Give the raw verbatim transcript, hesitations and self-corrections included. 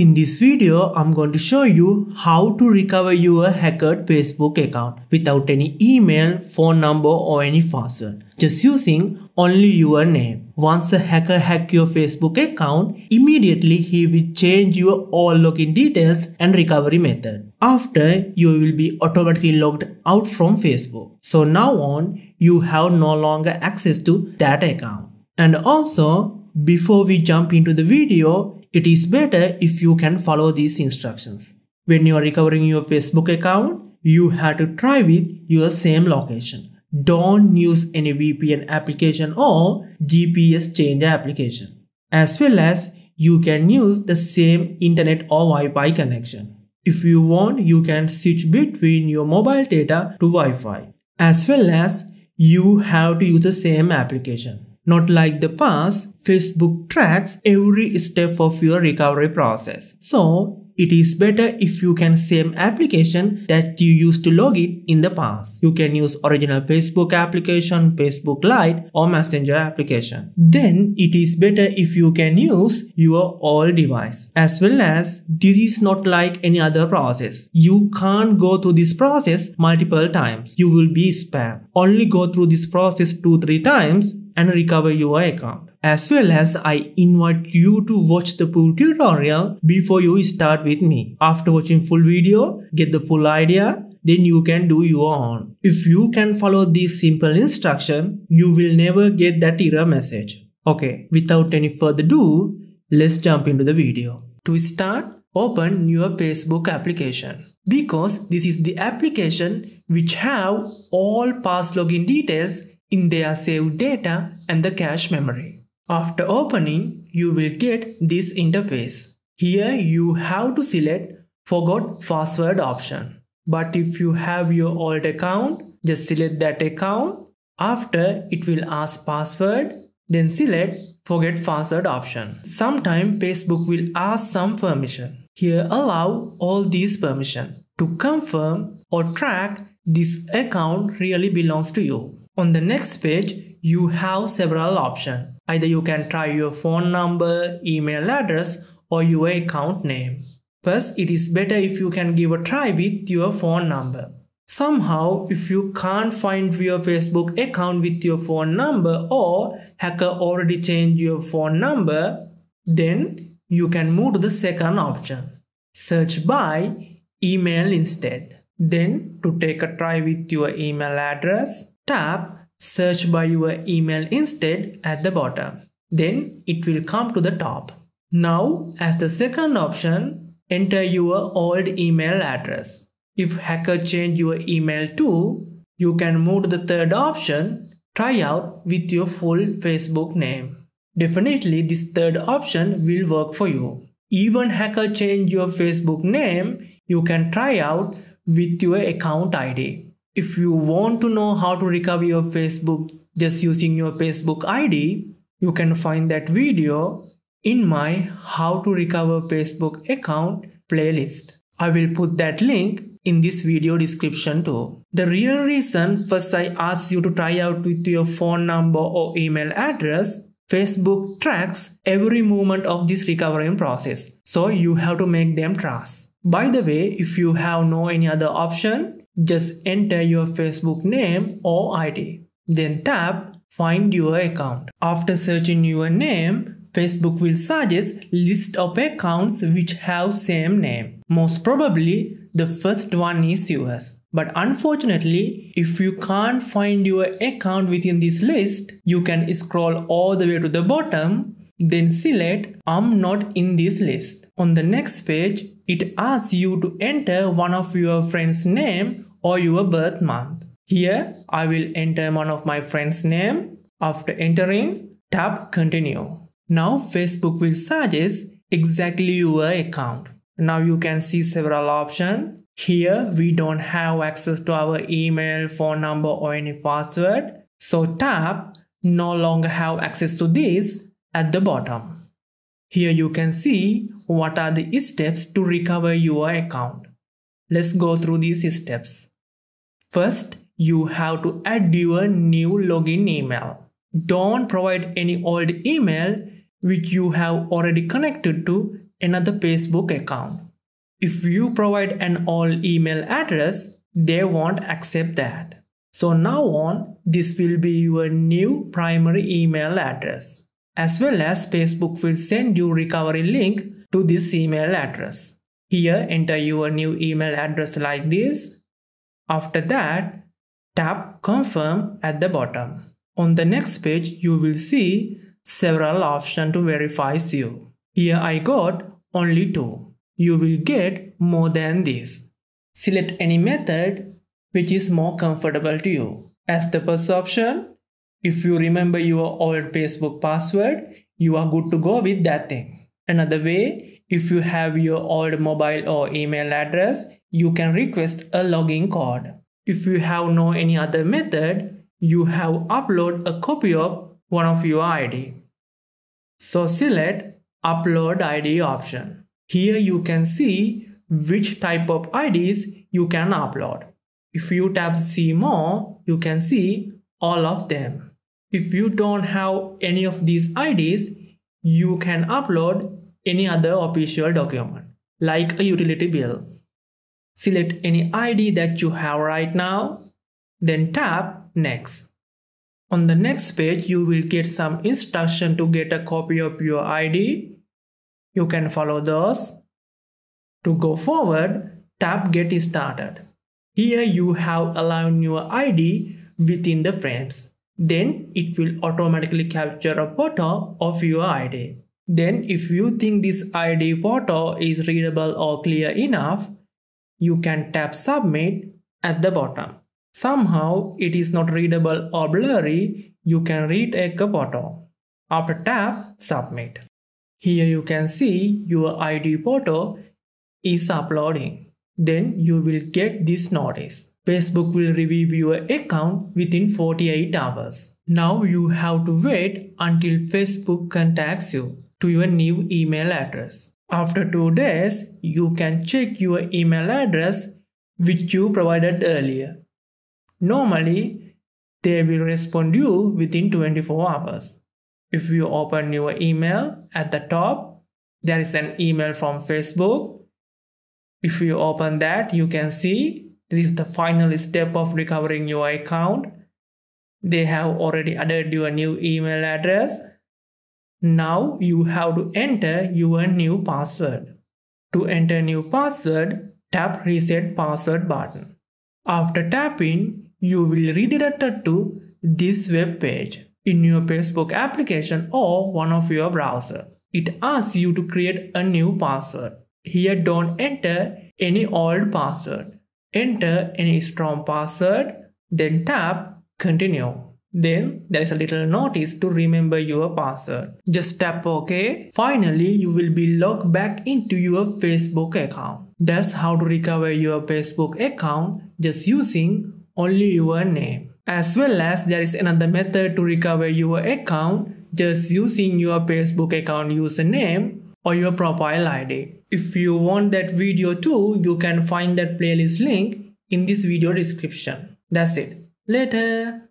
In this video, I'm going to show you how to recover your hacked Facebook account without any email, phone number or any password, just using only your name. Once a hacker hacks your Facebook account, immediately he will change your all login details and recovery method. After, you will be automatically logged out from Facebook. So now on, you have no longer access to that account. And also, before we jump into the video, it is better if you can follow these instructions. When you are recovering your Facebook account, you have to try with your same location. Don't use any V P N application or G P S changer application. As well as you can use the same internet or Wi-Fi connection. If you want, you can switch between your mobile data to Wi-Fi. As well as you have to use the same application. Not like the past, Facebook tracks every step of your recovery process. So, it is better if you can same application that you used to log it in the past. You can use original Facebook application, Facebook Lite or Messenger application. Then, it is better if you can use your old device. As well as, this is not like any other process. You can't go through this process multiple times. You will be spammed. Only go through this process two to three times and recover your account. As well as, I invite you to watch the full tutorial before you start with me. After watching full video, get the full idea, then you can do your own. If you can follow this simple instruction, you will never get that error message. Okay, without any further ado, let's jump into the video. To start, open your Facebook application. Because this is the application which have all past login details in their saved data and the cache memory. After opening, you will get this interface. Here you have to select forgot password option. But if you have your old account, just select that account. After, it will ask password, then select forget password option. Sometimes Facebook will ask some permission. Here allow all these permission to confirm or track this account really belongs to you. On the next page, you have several options. Either you can try your phone number, email address, or your account name. First, it is better if you can give a try with your phone number. Somehow, if you can't find your Facebook account with your phone number or hacker already changed your phone number, then you can move to the second option. Search by email instead. Then, to take a try with your email address, tap search by your email instead at the bottom. Then it will come to the top. Now, as the second option, enter your old email address. If hacker change your email too, you can move to the third option, try out with your full Facebook name. Definitely this third option will work for you. Even hacker change your Facebook name, you can try out with your account I D. If you want to know how to recover your Facebook just using your Facebook I D, you can find that video in my How to Recover Facebook Account playlist. I will put that link in this video description too. The real reason first I asked you to try out with your phone number or email address, Facebook tracks every movement of this recovery process. So you have to make them trust. By the way, if you have no any other option, just enter your Facebook name or I D. Then tap find your account. After searching your name, Facebook will suggest list of accounts which have same name. Most probably the first one is yours. But unfortunately, if you can't find your account within this list, you can scroll all the way to the bottom, then select I'm not in this list. On the next page, it asks you to enter one of your friend's name or your birth month. Here, I will enter one of my friend's name. After entering, tap continue. Now, Facebook will suggest exactly your account. Now you can see several options. Here, we don't have access to our email, phone number or any password. So tap no longer have access to this at the bottom. Here you can see what are the steps to recover your account. Let's go through these steps. First, you have to add your new login email. Don't provide any old email which you have already connected to another Facebook account. If you provide an old email address, they won't accept that. So now on, this will be your new primary email address. As well as Facebook will send you recovery link to this email address. Here enter your new email address like this. After that, tap confirm at the bottom. On the next page, you will see several options to verify you. Here I got only two. You will get more than this. Select any method which is more comfortable to you. As the first option, if you remember your old Facebook password, you are good to go with that thing. Another way, if you have your old mobile or email address, you can request a login code. If you have no any other method, you have upload a copy of one of your I D. So select upload I D option. Here you can see which type of I Ds you can upload. If you tap see more, you can see all of them. If you don't have any of these I Ds, you can upload any other official document, like a utility bill. Select any I D that you have right now, then tap next. On the next page, you will get some instruction to get a copy of your I D. You can follow those. To go forward, tap get started. Here you have aligned your I D within the frames. Then it will automatically capture a photo of your I D. Then if you think this I D photo is readable or clear enough, you can tap submit at the bottom. Somehow it is not readable or blurry, you can retake a photo. After tap submit. Here you can see your I D photo is uploading. Then you will get this notice. Facebook will review your account within forty-eight hours. Now you have to wait until Facebook contacts you to your new email address. After two days, you can check your email address which you provided earlier. Normally, they will respond to you within twenty-four hours. If you open your email, at the top, there is an email from Facebook. If you open that, you can see this is the final step of recovering your account. They have already added your new email address. Now you have to enter your new password. To enter new password, tap reset password button. After tapping, you will redirect to this web page in your Facebook application or one of your browser. It asks you to create a new password. Here don't enter any old password. Enter any strong password, then tap continue. Then there is a little notice to remember your password. Just tap OK. Finally, you will be logged back into your Facebook account. That's how to recover your Facebook account just using only your name. As well as there is another method to recover your account just using your Facebook account username or your profile I D. If you want that video too, you can find that playlist link in this video description. That's it. Later.